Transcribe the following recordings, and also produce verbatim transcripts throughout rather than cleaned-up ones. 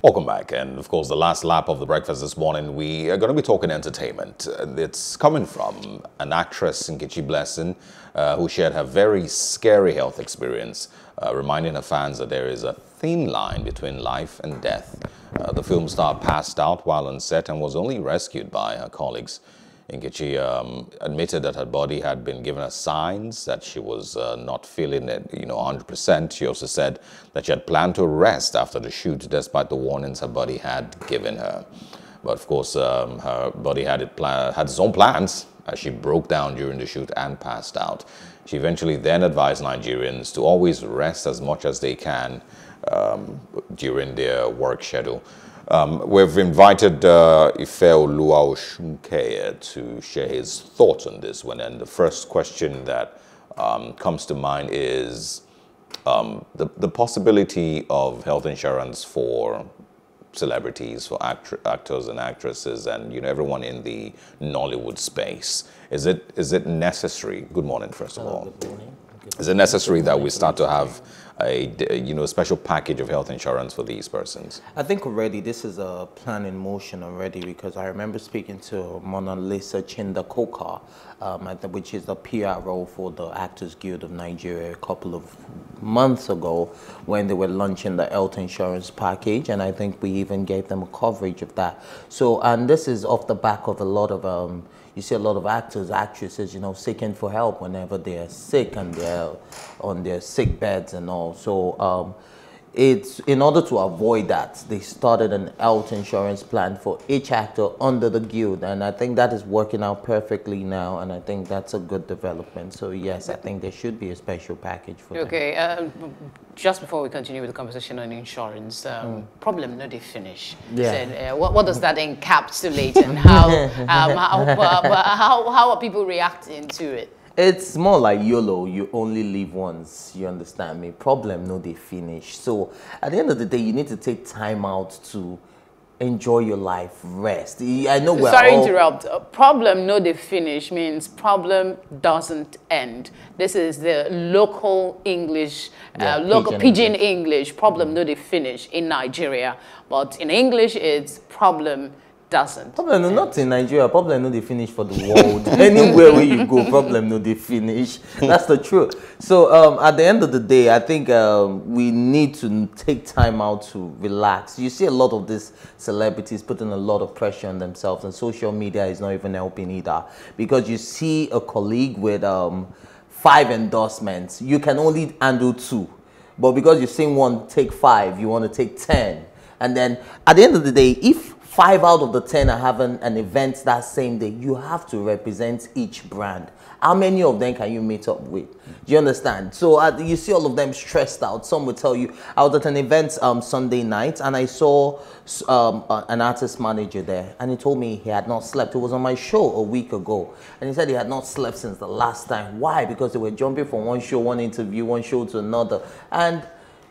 Welcome back, and of course the last lap of the breakfast this morning, we are going to be talking entertainment. It's coming from an actress, Nkechi Blessing, uh, who shared her very scary health experience, uh, reminding her fans that there is a thin line between life and death. Uh, the film star passed out while on set and was only rescued by her colleagues. Nkechi um, admitted that her body had been giving her signs that she was uh, not feeling it, you know, one hundred percent. She also said that she had planned to rest after the shoot despite the warnings her body had given her. But of course, um, her body had, it pla had its own plans as she broke down during the shoot and passed out. She eventually then advised Nigerians to always rest as much as they can um, during their work schedule. Um, we've invited uh, Ife Osunkeye to share his thoughts on this one. And the first question that um, comes to mind is um, the, the possibility of health insurance for celebrities, for act actors and actresses, and you know everyone in the Nollywood space. Is it is it necessary? Good morning, first of all. Good morning. Is it necessary that we start to have a, you know, special package of health insurance for these persons? I think already this is a plan in motion already, because I remember speaking to Mona Lisa Chinda Koka, um, which is the P R O for the Actors Guild of Nigeria, a couple of months ago when they were launching the health insurance package, and I think we even gave them a coverage of that. So, and this is off the back of a lot of, um, you see a lot of actors, actresses, you know, seeking for help whenever they are sick and they're on their sick beds and all. So um, it's in order to avoid that, they started an health insurance plan for each actor under the guild, and I think that is working out perfectly now, and I think that's a good development. So yes, I think there should be a special package for okay, them. Okay, um, just before we continue with the conversation on insurance, um, mm. problem no they finish. Yeah. So, uh, what, what does that encapsulate, and how, um, how, uh, how, how are people reacting to it? It's more like YOLO, you only live once, you understand me? Problem no they finish. So at the end of the day, you need to take time out to enjoy your life, rest. I know we're Sorry all... to interrupt. Problem no they finish means problem doesn't end. This is the local English, yeah, uh, local pidgin English. English, problem no they finish in Nigeria. But in English, it's problem doesn't. Problem no, not in Nigeria. Problem no, they finish for the world. Anywhere where you go, problem no, they finish. That's the truth. So um, at the end of the day, I think um, we need to take time out to relax. You see a lot of these celebrities putting a lot of pressure on themselves, and social media is not even helping either, because you see a colleague with um, five endorsements. You can only handle two, but because you've seen one take five, you want to take ten. And then at the end of the day, if Five out of the ten are having an event that same day, you have to represent each brand. How many of them can you meet up with? Do you understand? So uh, you see all of them stressed out. Some will tell you, I was at an event um, Sunday night, and I saw um, uh, an artist manager there, and he told me he had not slept. It was on my show a week ago, and he said he had not slept since the last time. Why? Because they were jumping from one show, one interview, one show to another. And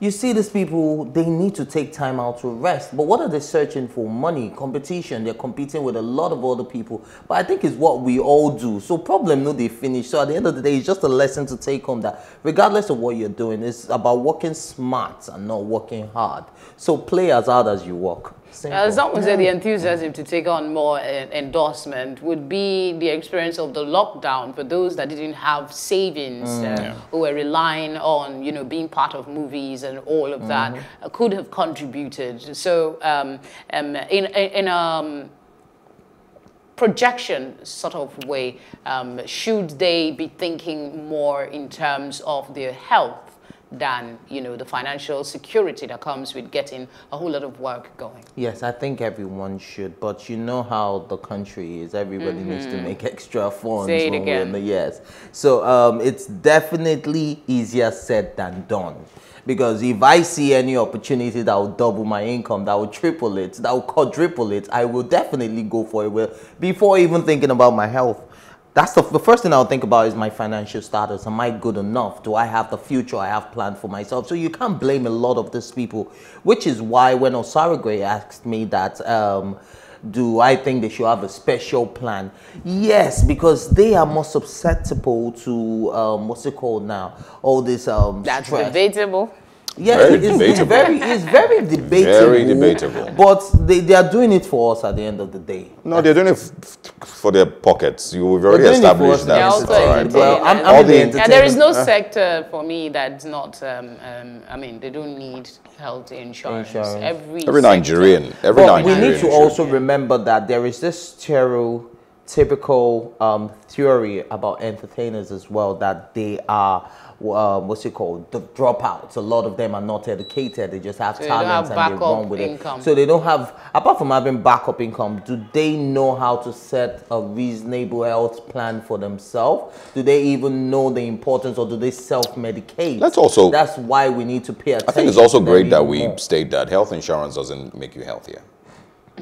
you see these people, they need to take time out to rest. But what are they searching for? Money, competition. They're competing with a lot of other people. But I think it's what we all do. So problem no they finish. So at the end of the day, it's just a lesson to take on that. Regardless of what you're doing, it's about working smart and not working hard. So play as hard as you work. As someone said, the enthusiasm to take on more uh, endorsement would be the experience of the lockdown for those that didn't have savings, mm, uh, yeah. who were relying on, you know, being part of movies and all of that, mm-hmm. uh, could have contributed. So um, um, in, in um, projection sort of way, um, should they be thinking more in terms of their health than, you know, the financial security that comes with getting a whole lot of work going? Yes, I think everyone should, but you know how the country is. Everybody mm-hmm. needs to make extra funds. Say it again. In the, yes. So um, it's definitely easier said than done. Because if I see any opportunity that will double my income, that will triple it, that will quadruple it, I will definitely go for it before even thinking about my health. That's the, the first thing I'll think about is my financial status. Am I good enough? Do I have the future I have planned for myself? So you can't blame a lot of these people, which is why when Osara Gray asked me that, um, do I think they should have a special plan? Yes, because they are more susceptible to, um, what's it called now? All this um, That's stress. Debatable. Yeah, very it's, debatable. It's very, it's very debatable. Very debatable. But they, they are doing it for us at the end of the day. No, they're doing it f for their pockets. You have already established that. All right. Well, I'm, I'm all the the yeah, there is no uh, sector for me that's not. Um, um, I mean, they don't need health insurance. insurance. Every, every Nigerian, every but Nigerian. We need to insurance. also remember that there is this stereotypical um, theory about entertainers as well, that they are. Uh, what's it called? The dropouts. A lot of them are not educated. They just have so talents have and they run with income. it. So they don't have, apart from having backup income, do they know how to set a reasonable health plan for themselves? Do they even know the importance, or do they self-medicate? That's also. That's why we need to pay attention. I think it's also great that we more. state that health insurance doesn't make you healthier.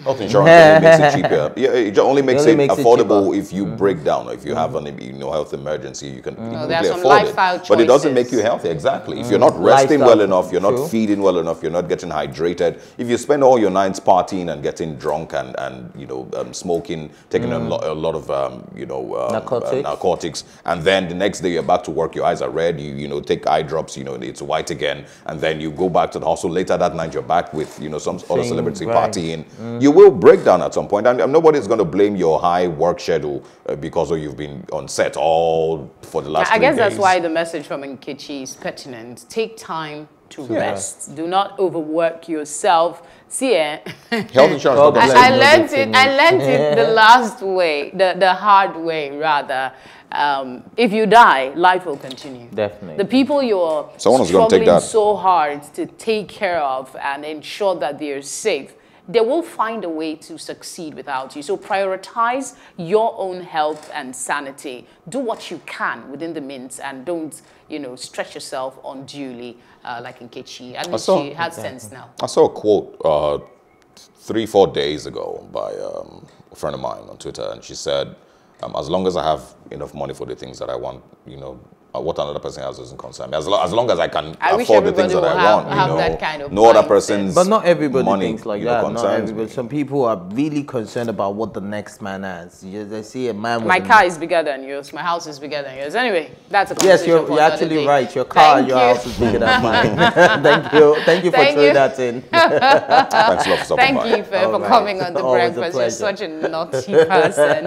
Health insurance only makes it cheaper. Yeah, it only makes it, only it makes affordable it if you mm. break down, or if you mm. have an you know health emergency, you can mm. easily no, afford it. Choices. But it doesn't make you healthy. Exactly. Mm. If you're not resting lifestyle. well enough, you're not True. feeding well enough, you're not getting hydrated. If you spend all your nights partying and getting drunk and and you know um, smoking, taking mm. a, lo a lot of um, you know um, narcotics. Uh, narcotics, and then the next day you're back to work, your eyes are red. You you know take eye drops, you know it's white again, and then you go back to the hustle. Later that night you're back with you know some Thing, other celebrity right. partying. Mm. You will break down at some point, and nobody's going to blame your high work schedule uh, because you've been on set all for the last I guess days. That's why the message from Nkechi is pertinent. Take time to yeah. rest. Do not overwork yourself. See, eh? Health insurance. God God I, I learned it. I learned it the last way, the, the hard way, rather. Um, if you die, life will continue. Definitely. The people you're Someone struggling take that. so hard to take care of and ensure that they're safe, they will find a way to succeed without you. So prioritize your own health and sanity. Do what you can within the means, and don't, you know, stretch yourself unduly, uh, like Nkechi. I mean, saw, she has okay. sense now. I saw a quote uh, three, four days ago by um, a friend of mine on Twitter, and she said, um, as long as I have enough money for the things that I want, you know, Uh, what another person has doesn't concern me. As, lo as long as I can I afford the things that I have, want, you have know, that kind of no mindset. other person's But not everybody money, thinks like that. Know, not everybody. Some people are really concerned about what the next man has. You, they see a man. My car is bigger than yours. My house is bigger than yours. Anyway, that's a conversation. Yes, you're, you're actually right. Your car, Thank your you. house is bigger than mine. Thank you. Thank you for Thank throwing you. that in. Thanks a lot for stopping by. Thank you for, for right. coming on The Always Breakfast. You're such a naughty person.